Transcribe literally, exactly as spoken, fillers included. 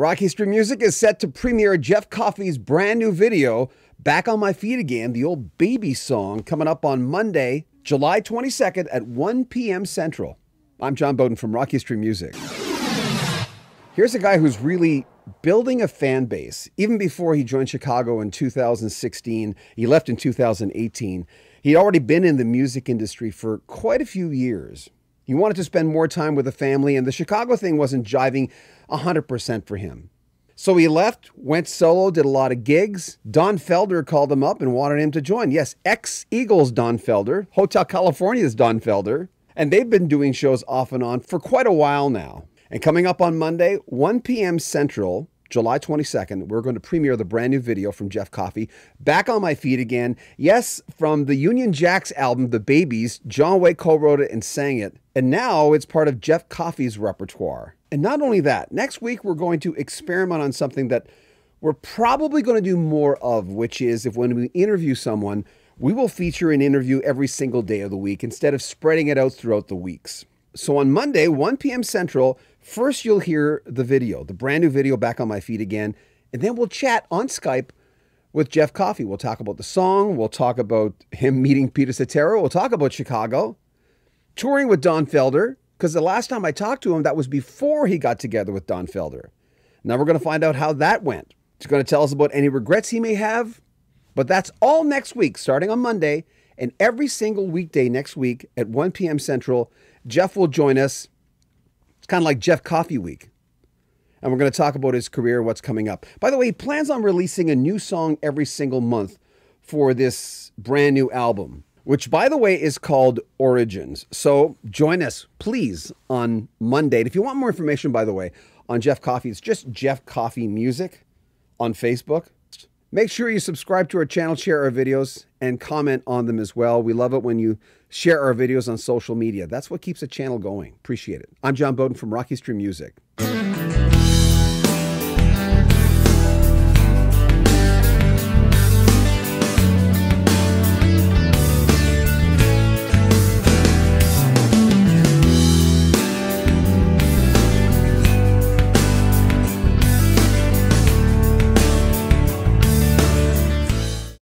Rock History Music is set to premiere Jeff Coffey's brand new video, Back On My Feet Again, the old Babies song, coming up on Monday, July twenty-second at one p m Central. I'm John Beaudin from Rock History Music. Here's a guy who's really building a fan base. Even before he joined Chicago in two thousand sixteen, he left in two thousand eighteen. He'd already been in the music industry for quite a few years. He wanted to spend more time with the family, and the Chicago thing wasn't jiving one hundred percent for him. So he left, went solo, did a lot of gigs. Don Felder called him up and wanted him to join. Yes, ex-Eagles Don Felder, Hotel California's Don Felder. And they've been doing shows off and on for quite a while now. And coming up on Monday, one p m Central, July twenty-second, we're going to premiere the brand new video from Jeff Coffey, Back On My Feet Again. Yes, from the Union Jacks album, The Babies. John Waite co-wrote it and sang it. And now it's part of Jeff Coffey's repertoire. And not only that, next week we're going to experiment on something that we're probably going to do more of, which is if when we interview someone, we will feature an interview every single day of the week instead of spreading it out throughout the weeks. So on Monday, one p m Central, first you'll hear the video, the brand new video, Back On My Feet Again, and then we'll chat on Skype with Jeff Coffey. We'll talk about the song, we'll talk about him meeting Peter Cetera, we'll talk about Chicago, touring with Don Felder, because the last time I talked to him, that was before he got together with Don Felder. Now we're going to find out how that went. He's going to tell us about any regrets he may have, but that's all next week, starting on Monday, and every single weekday next week at one p m Central, Jeff will join us. It's kind of like Jeff Coffey Week. And we're going to talk about his career and what's coming up. By the way, he plans on releasing a new song every single month for this brand new album, which, by the way, is called Origins. So join us, please, on Monday. And if you want more information, by the way, on Jeff Coffey, it's just Jeff Coffey Music on Facebook. Make sure you subscribe to our channel, share our videos, and comment on them as well. We love it when you share our videos on social media. That's what keeps the channel going. Appreciate it. I'm John Beaudin from Rock History Music.